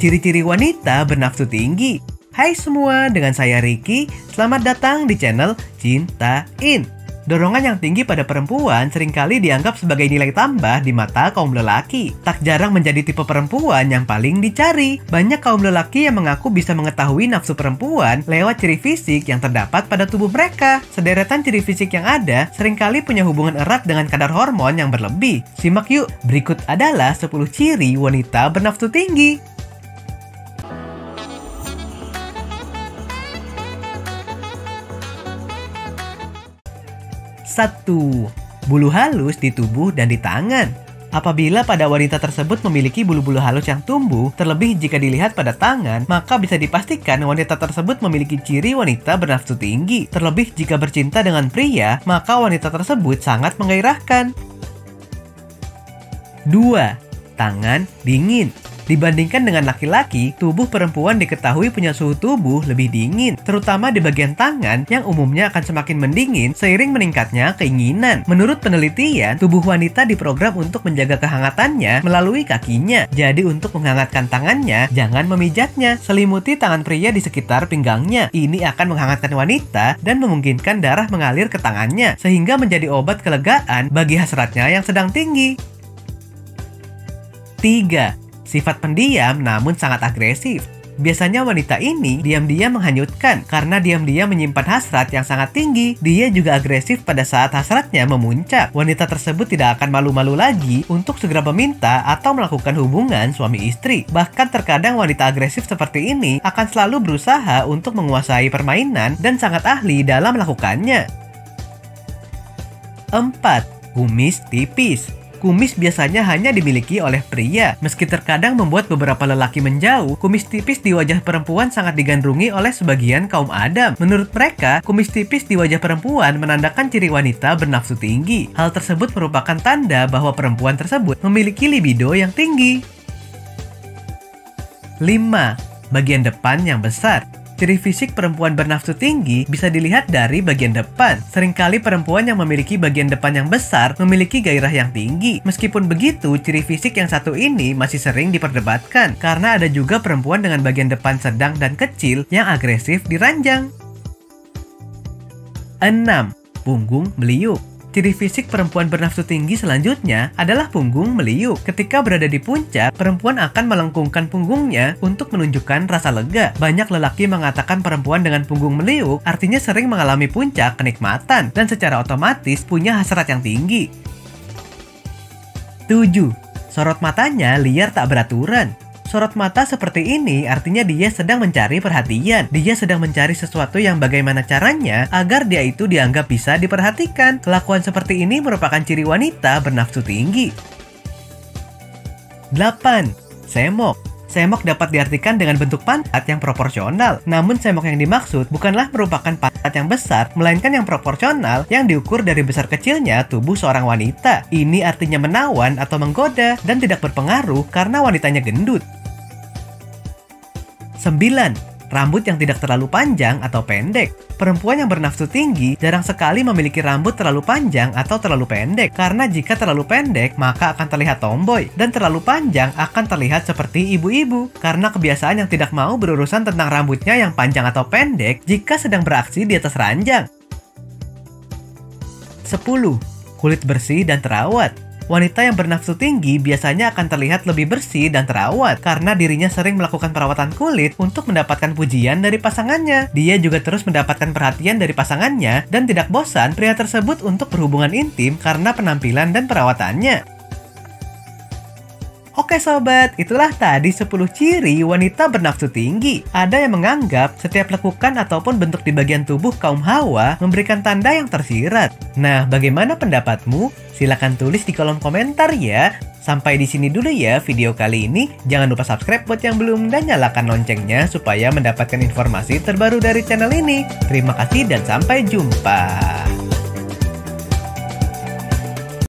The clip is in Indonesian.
Ciri-ciri wanita bernafsu tinggi. Hai semua, dengan saya Ricky. Selamat datang di channel Cinta In. Dorongan yang tinggi pada perempuan seringkali dianggap sebagai nilai tambah di mata kaum lelaki. Tak jarang menjadi tipe perempuan yang paling dicari. Banyak kaum lelaki yang mengaku bisa mengetahui nafsu perempuan lewat ciri fisik yang terdapat pada tubuh mereka. Sederetan ciri fisik yang ada seringkali punya hubungan erat dengan kadar hormon yang berlebih. Simak yuk, berikut adalah 10 ciri wanita bernafsu tinggi. Satu, bulu halus di tubuh dan di tangan. Apabila pada wanita tersebut memiliki bulu-bulu halus yang tumbuh, terlebih jika dilihat pada tangan, maka bisa dipastikan wanita tersebut memiliki ciri wanita bernafsu tinggi. Terlebih jika bercinta dengan pria, maka wanita tersebut sangat menggairahkan. 2. Tangan dingin. Dibandingkan dengan laki-laki, tubuh perempuan diketahui punya suhu tubuh lebih dingin, terutama di bagian tangan yang umumnya akan semakin mendingin seiring meningkatnya keinginan. Menurut penelitian, tubuh wanita diprogram untuk menjaga kehangatannya melalui kakinya. Jadi untuk menghangatkan tangannya, jangan memijatnya. Selimuti tangan pria di sekitar pinggangnya. Ini akan menghangatkan wanita dan memungkinkan darah mengalir ke tangannya, sehingga menjadi obat kelegaan bagi hasratnya yang sedang tinggi. 3. Sifat pendiam namun sangat agresif. Biasanya wanita ini diam-diam menghanyutkan karena diam-diam menyimpan hasrat yang sangat tinggi. Dia juga agresif pada saat hasratnya memuncak. Wanita tersebut tidak akan malu-malu lagi untuk segera meminta atau melakukan hubungan suami istri. Bahkan terkadang wanita agresif seperti ini akan selalu berusaha untuk menguasai permainan dan sangat ahli dalam melakukannya. 4. Kumis tipis. Kumis biasanya hanya dimiliki oleh pria. Meski terkadang membuat beberapa lelaki menjauh, kumis tipis di wajah perempuan sangat digandrungi oleh sebagian kaum Adam. Menurut mereka, kumis tipis di wajah perempuan menandakan ciri wanita bernafsu tinggi. Hal tersebut merupakan tanda bahwa perempuan tersebut memiliki libido yang tinggi. 5. Bagian depan yang besar. Ciri fisik perempuan bernafsu tinggi bisa dilihat dari bagian depan. Seringkali perempuan yang memiliki bagian depan yang besar memiliki gairah yang tinggi. Meskipun begitu, ciri fisik yang satu ini masih sering diperdebatkan karena ada juga perempuan dengan bagian depan sedang dan kecil yang agresif diranjang. 6. Punggung meliuk. Ciri fisik perempuan bernafsu tinggi selanjutnya adalah punggung meliuk. Ketika berada di puncak, perempuan akan melengkungkan punggungnya untuk menunjukkan rasa lega. Banyak lelaki mengatakan perempuan dengan punggung meliuk artinya sering mengalami puncak kenikmatan dan secara otomatis punya hasrat yang tinggi. 7. Sorot matanya liar tak beraturan. Sorot mata seperti ini artinya dia sedang mencari perhatian. Dia sedang mencari sesuatu yang bagaimana caranya agar dia itu dianggap bisa diperhatikan. Kelakuan seperti ini merupakan ciri wanita bernafsu tinggi. 8. Semok. Semok dapat diartikan dengan bentuk pantat yang proporsional. Namun semok yang dimaksud bukanlah merupakan pantat yang besar, melainkan yang proporsional yang diukur dari besar kecilnya tubuh seorang wanita. Ini artinya menawan atau menggoda dan tidak berpengaruh karena wanitanya gendut. 9. Rambut yang tidak terlalu panjang atau pendek. Perempuan yang bernafsu tinggi jarang sekali memiliki rambut terlalu panjang atau terlalu pendek. Karena jika terlalu pendek, maka akan terlihat tomboy. Dan terlalu panjang akan terlihat seperti ibu-ibu. Karena kebiasaan yang tidak mau berurusan tentang rambutnya yang panjang atau pendek jika sedang beraksi di atas ranjang. 10. Kulit bersih dan terawat. Wanita yang bernafsu tinggi biasanya akan terlihat lebih bersih dan terawat karena dirinya sering melakukan perawatan kulit untuk mendapatkan pujian dari pasangannya. Dia juga terus mendapatkan perhatian dari pasangannya dan tidak bosan pria tersebut untuk berhubungan intim karena penampilan dan perawatannya. Oke sobat, itulah tadi 10 ciri wanita bernafsu tinggi. Ada yang menganggap setiap lekukan ataupun bentuk di bagian tubuh kaum Hawa memberikan tanda yang tersirat. Nah, bagaimana pendapatmu? Silahkan tulis di kolom komentar ya. Sampai di sini dulu ya video kali ini. Jangan lupa subscribe buat yang belum dan nyalakan loncengnya supaya mendapatkan informasi terbaru dari channel ini. Terima kasih dan sampai jumpa.